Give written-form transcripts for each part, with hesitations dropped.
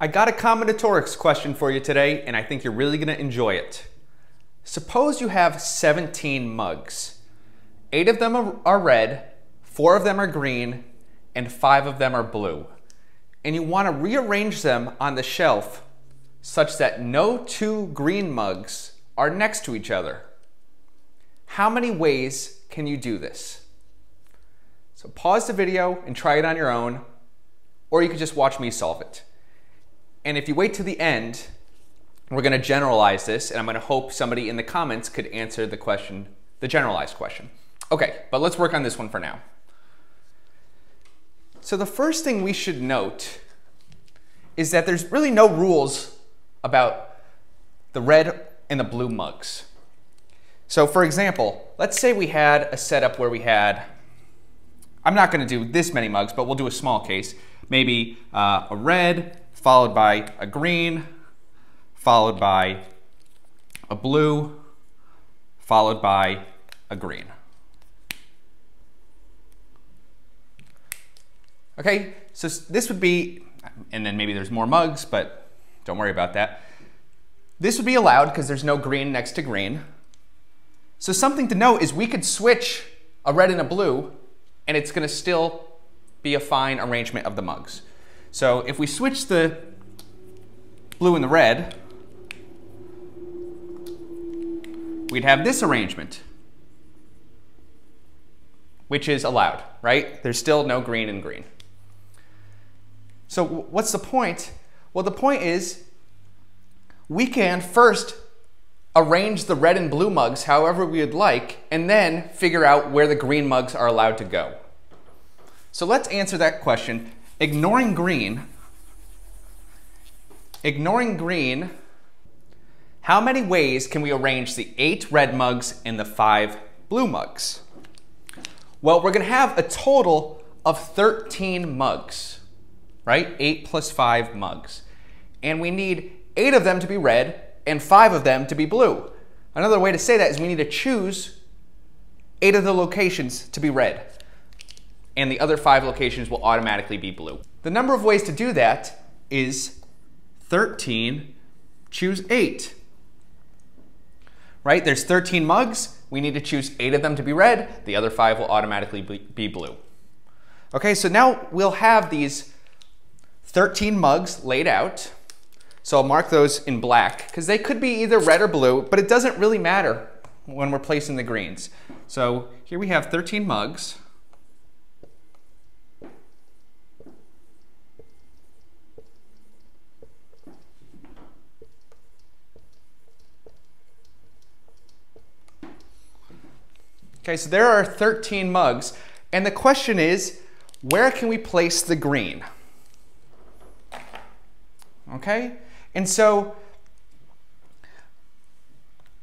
I got a combinatorics question for you today, and I think you're really gonna enjoy it. Suppose you have 17 mugs. 8 of them are red, 4 of them are green, and 5 of them are blue. And you wanna rearrange them on the shelf such that no two green mugs are next to each other. How many ways can you do this? So pause the video and try it on your own, or you could just watch me solve it. And if you wait to the end, we're gonna generalize this, and I'm gonna hope somebody in the comments could answer the question, the generalized question. Okay, but let's work on this one for now. So the first thing we should note is that there's really no rules about the red and the blue mugs. So for example, let's say we had a setup where we had, I'm not gonna do this many mugs, but we'll do a small case, maybe a red, followed by a green, followed by a blue, followed by a green. Okay, so this would be, and then maybe there's more mugs, but don't worry about that. This would be allowed because there's no green next to green. So something to note is we could switch a red and a blue, and it's gonna still be a fine arrangement of the mugs. So if we switch the blue and the red, we'd have this arrangement, which is allowed, right? There's still no green and green. So what's the point? Well, the point is we can first arrange the red and blue mugs however we would like, and then figure out where the green mugs are allowed to go. So let's answer that question. Ignoring green, how many ways can we arrange the 8 red mugs and the 5 blue mugs? Well, we're gonna have a total of 13 mugs, right? 8 plus 5 mugs. And we need 8 of them to be red and 5 of them to be blue. Another way to say that is we need to choose 8 of the locations to be red, and the other 5 locations will automatically be blue. The number of ways to do that is 13, choose 8. Right, there's 13 mugs. We need to choose 8 of them to be red. The other 5 will automatically be blue. Okay, so now we'll have these 13 mugs laid out. So I'll mark those in black because they could be either red or blue, but it doesn't really matter when we're placing the greens. So here we have 13 mugs. Okay, so there are 13 mugs, and the question is, where can we place the green? Okay, and so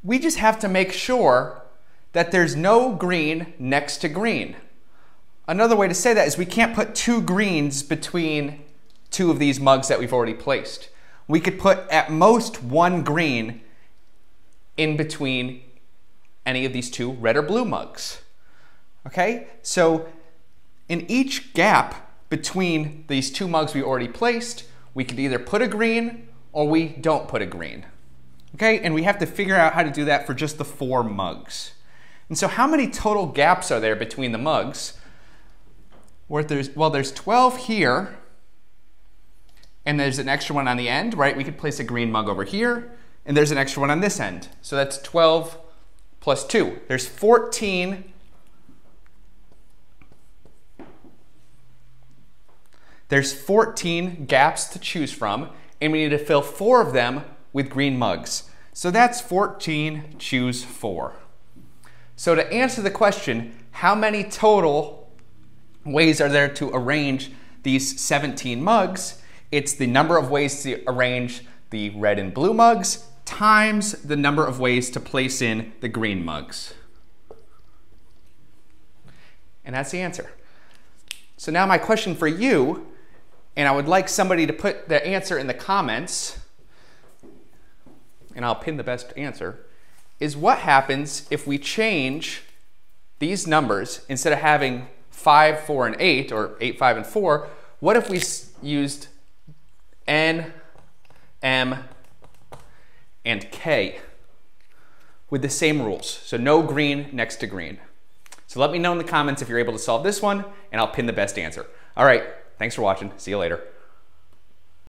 we just have to make sure that there's no green next to green. Another way to say that is we can't put 2 greens between 2 of these mugs that we've already placed. We could put at most 1 green in between any of these 2 red or blue mugs. Okay, so in each gap between these 2 mugs we already placed, we could either put a green or we don't put a green. Okay, and we have to figure out how to do that for just the 4 mugs. And so how many total gaps are there between the mugs? Well, there's 12 here, and there's an extra one on the end, right? We could place a green mug over here, and there's an extra one on this end. So that's 12 plus 2, there's 14 gaps to choose from, and we need to fill 4 of them with green mugs. So that's 14, choose 4. So to answer the question, how many total ways are there to arrange these 17 mugs? It's the number of ways to arrange the red and blue mugs times the number of ways to place in the green mugs. And that's the answer. So now my question for you, and I would like somebody to put the answer in the comments, and I'll pin the best answer, is what happens if we change these numbers? Instead of having 5, 4, and 8, or 8, 5, and 4, what if we used n, M, and K with the same rules. So no green next to green. So let me know in the comments if you're able to solve this one, and I'll pin the best answer. All right, thanks for watching. See you later.